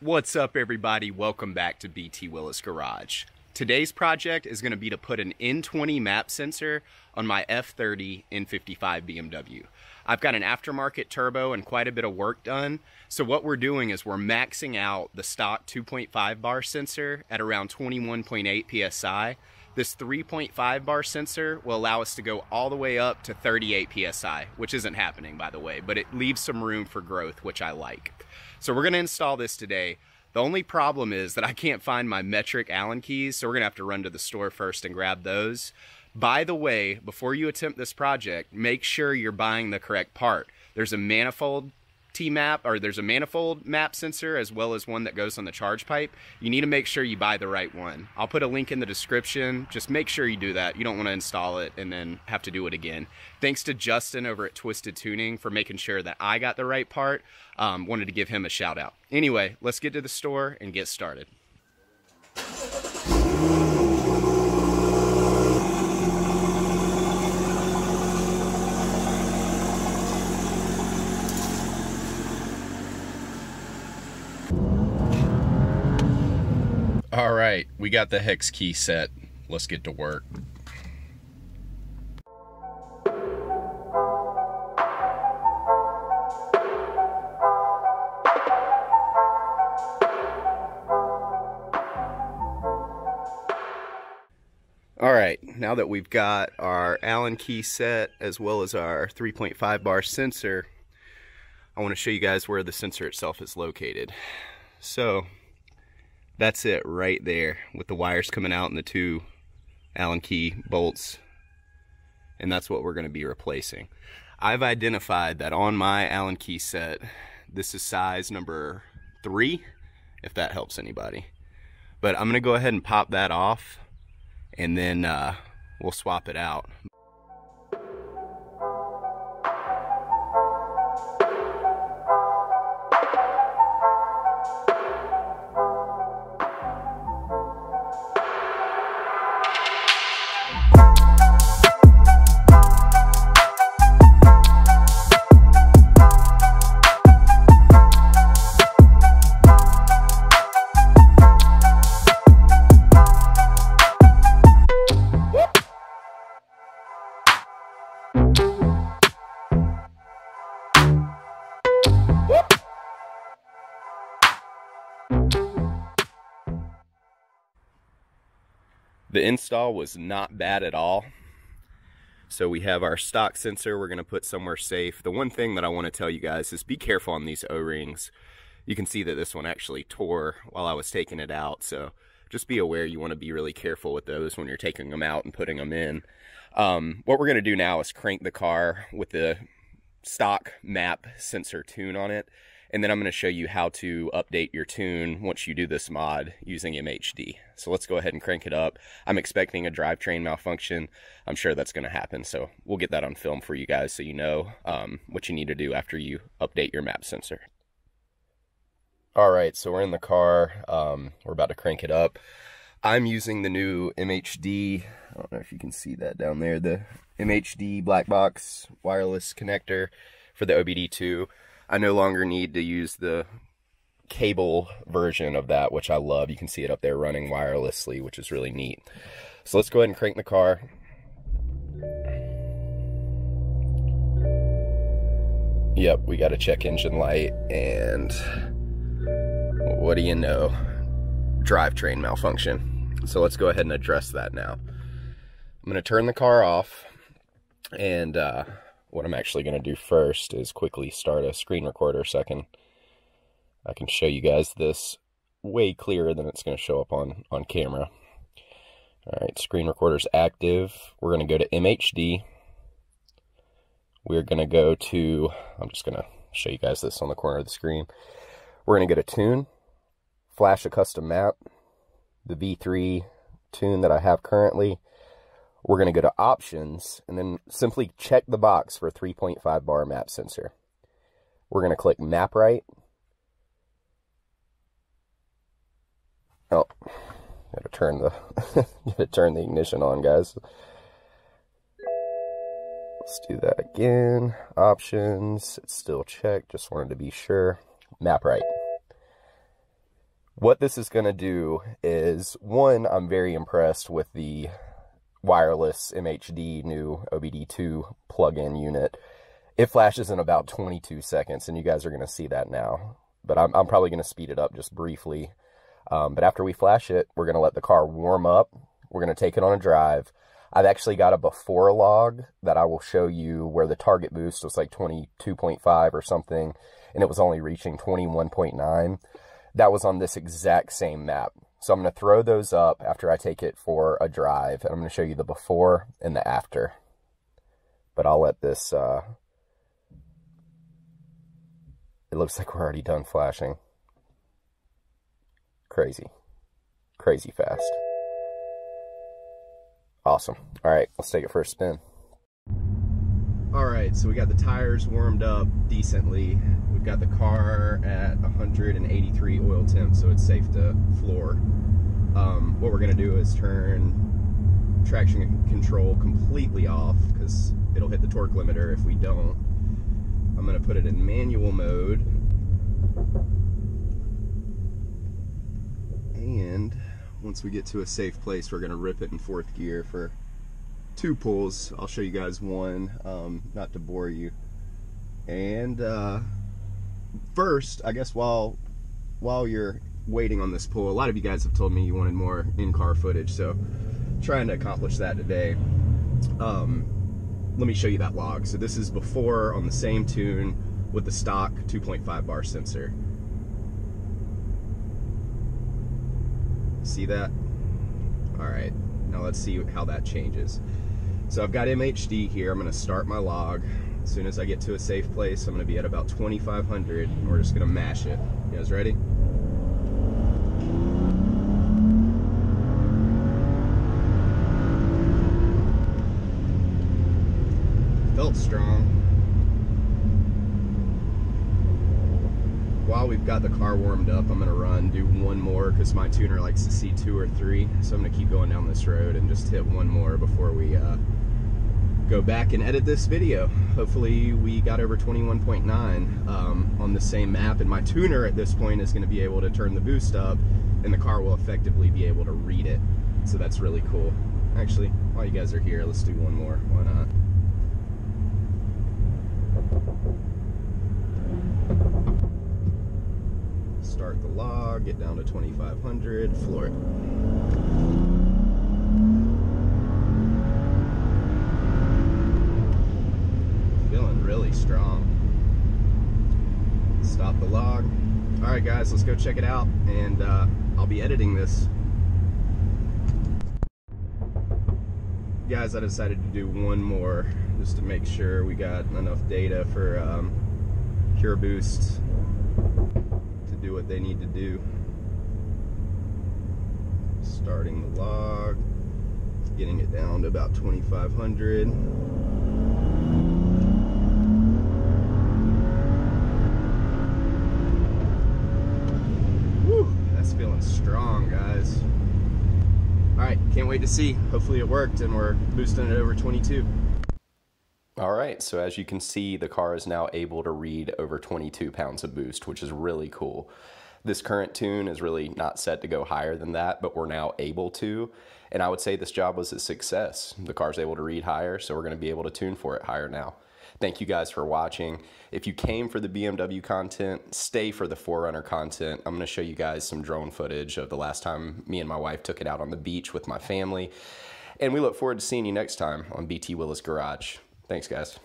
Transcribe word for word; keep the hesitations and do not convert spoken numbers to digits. What's up everybody, welcome back to B T Willis Garage. Today's project is going to be to put an N twenty map sensor on my F thirty N fifty-five B M W. I've got an aftermarket turbo and quite a bit of work done, so what we're doing is we're maxing out the stock two point five bar sensor at around twenty-one point eight P S I. This three point five bar sensor will allow us to go all the way up to thirty-eight P S I, which isn't happening by the way, but it leaves some room for growth, which I like. So we're gonna install this today. The only problem is that I can't find my metric Allen keys, so we're gonna have to run to the store first and grab those. By the way, before you attempt this project, make sure you're buying the correct part. There's a manifold T-map, or there's a manifold map sensor as well as one that goes on the charge pipe. You need to make sure you buy the right one. I'll put a link in the description. Just make sure you do that. You don't wanna install it and then have to do it again. Thanks to Justin over at Twisted Tuning for making sure that I got the right part. Um, wanted to give him a shout out. Anyway, let's get to the store and get started. All right, we got the hex key set. Let's get to work. All right, now that we've got our Allen key set as well as our three point five bar sensor, I want to show you guys where the sensor itself is located. So that's it right there with the wires coming out and the two Allen key bolts, and that's what we're going to be replacing. I've identified that on my Allen key set, this is size number three, if that helps anybody. But I'm going to go ahead and pop that off, and then uh, we'll swap it out. The install was not bad at all. So we have our stock sensor we're gonna put somewhere safe. The one thing that I wanna tell you guys is be careful on these O-rings. You can see that this one actually tore while I was taking it out. So just be aware, you wanna be really careful with those when you're taking them out and putting them in. Um, what we're gonna do now is crank the car with the stock map sensor tune on it. And then I'm gonna show you how to update your tune once you do this mod using M H D. So let's go ahead and crank it up. I'm expecting a drivetrain malfunction. I'm sure that's gonna happen. So we'll get that on film for you guys so you know um, what you need to do after you update your map sensor. All right, so we're in the car. Um, we're about to crank it up. I'm using the new M H D. I don't know if you can see that down there. The M H D black box wireless connector for the O B D two. I no longer need to use the cable version of that, which I love. You can see it up there running wirelessly, which is really neat. So let's go ahead and crank the car. Yep, we got a check engine light, and what do you know? Drivetrain malfunction. So let's go ahead and address that now. I'm going to turn the car off, and uh, what I'm actually going to do first is quickly start a screen recorder so I can, I can show you guys this way clearer than it's going to show up on, on camera. All right, screen recorder's active. We're going to go to M H D. We're going to go to, I'm just going to show you guys this on the corner of the screen. We're going to go to Tune, Flash a Custom Map, the V three tune that I have currently. We're going to go to Options, and then simply check the box for three point five bar map sensor. We're going to click Map Right. Oh, gotta turn the gotta turn the ignition on, guys. Let's do that again. Options, it's still checked. Just wanted to be sure. Map Right. What this is going to do is, one, I'm very impressed with the wireless M H D new O B D two plug-in unit. It flashes in about twenty-two seconds, and you guys are going to see that now. But I'm, I'm probably going to speed it up just briefly. Um, but after we flash it, we're going to let the car warm up. We're going to take it on a drive. I've actually got a before log that I will show you where the target boost was like twenty-two point five or something, and it was only reaching twenty-one point nine. That was on this exact same map. So I'm going to throw those up after I take it for a drive, and I'm going to show you the before and the after. But I'll let this, uh, it looks like we're already done flashing. Crazy, crazy fast. Awesome. All right, let's take it for a spin. All right, so we got the tires warmed up decently. We've got the car at one hundred eighty-three oil temp, so it's safe to floor. Um, what we're gonna do is turn traction control completely off because it'll hit the torque limiter if we don't. I'm gonna put it in manual mode. And once we get to a safe place, we're gonna rip it in fourth gear for two pulls. I'll show you guys one, um, not to bore you. And uh, first, I guess while while you're waiting on this pull, a lot of you guys have told me you wanted more in-car footage, so trying to accomplish that today. Um, let me show you that log. So this is before on the same tune with the stock two point five bar sensor. See that? All right. Now let's see how that changes. So I've got M H D here. I'm going to start my log. As soon as I get to a safe place, I'm going to be at about twenty-five hundred. We're just going to mash it. You guys ready? Felt strong. While we've got the car warmed up, I'm going to run, do one more because my tuner likes to see two or three. So I'm going to keep going down this road and just hit one more before we uh, go back and edit this video. Hopefully we got over twenty-one point nine um, on the same map, and my tuner at this point is going to be able to turn the boost up and the car will effectively be able to read it. So that's really cool. Actually, while you guys are here, let's do one more. Why not? Start the log, get down to twenty-five hundred, floor it. Feeling really strong. Stop the log. All right, guys, let's go check it out, and uh, I'll be editing this. Guys, I decided to do one more just to make sure we got enough data for um, Pure Boost. Do what they need to do. Starting the log, getting it down to about twenty-five hundred. Woo, that's feeling strong, guys. All right, can't wait to see. Hopefully it worked and we're boosting it over twenty-two. All right, so as you can see, the car is now able to read over twenty-two pounds of boost, which is really cool. This current tune is really not set to go higher than that, but we're now able to. And I would say this job was a success. The car's able to read higher, so we're gonna be able to tune for it higher now. Thank you guys for watching. If you came for the B M W content, stay for the four runner content. I'm gonna show you guys some drone footage of the last time me and my wife took it out on the beach with my family. And we look forward to seeing you next time on B T Willis Garage. Thanks, guys.